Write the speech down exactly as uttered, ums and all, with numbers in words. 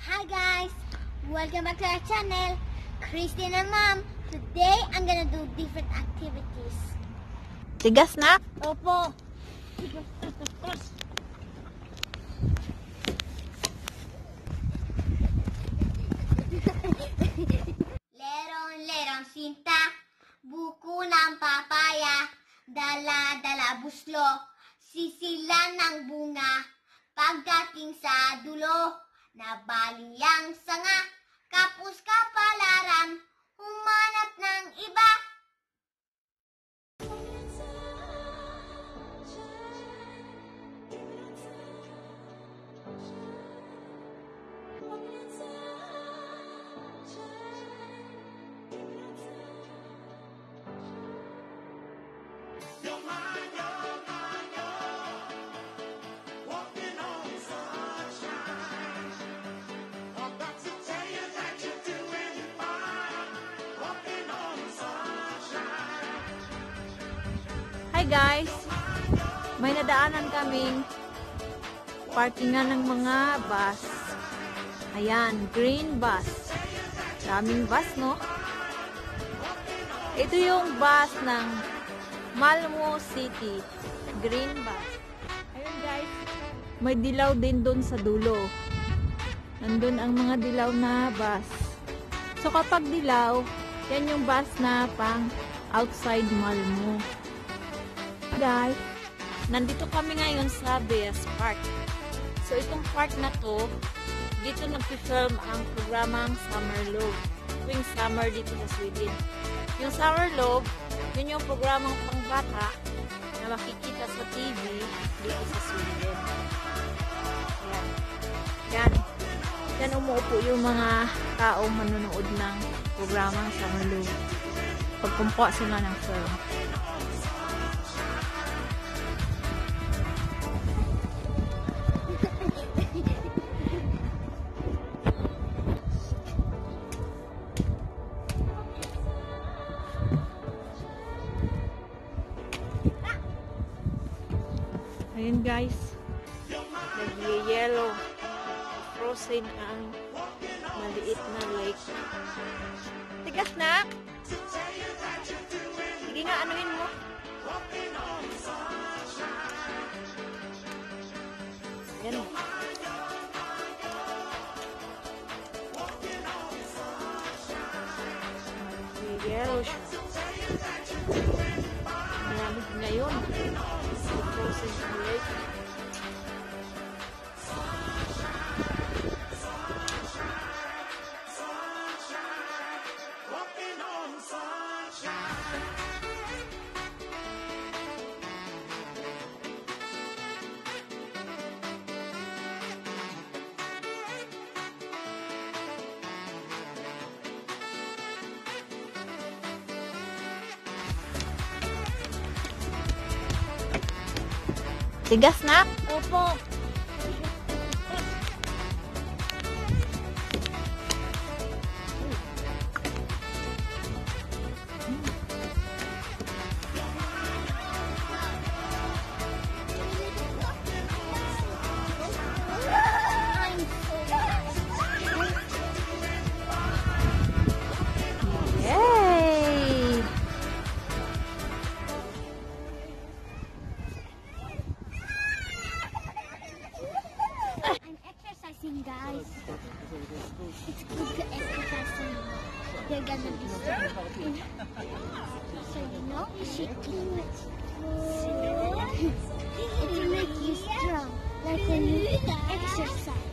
Hi guys, welcome back to our channel, Kristine and Mom. Today, I'm gonna do different activities. Tigas na? Opo. Lerong-lerong sinta, buko ng papaya, dala-dala buslo, sisilan ng bunga, pagdating sa dulo, nabaliyang sanga, kapus kapalaran, humanap ng iba. Hi guys, may nadaanan kaming parkingan ng mga bus. Ayan, green bus. Daming bus, no? Ito yung bus ng Malmo City. Green bus. Ayun guys, may dilaw din doon sa dulo. Nandun ang mga dilaw na bus. So kapag dilaw, yan yung bus na pang outside Malmo. Guys, nandito kami ngayon sa Beijers Park. So itong park na to, dito nagpi-film ang programang Summer Love. Tuwing summer dito sa Sweden. Yung Summer Love, yun yung programang pangbata na makikita sa T V dito sa Sweden. Yan. Yan. Yan umuupo yung mga taong manunood ng programang Summer Love. Pagkumpo sila ng film. Ayan guys, nag-yellow, frozen ang maliit na lake. Tigas na! Sige nga, anuhin mo. Ayan o. Nag-yellow siya. Malamig ngayon. Frozen ang lake. Tigas na? Opo. Guys, it's good to exercise. They're gonna be swimming. So you know, she keeps it to make you strong, like a new exercise.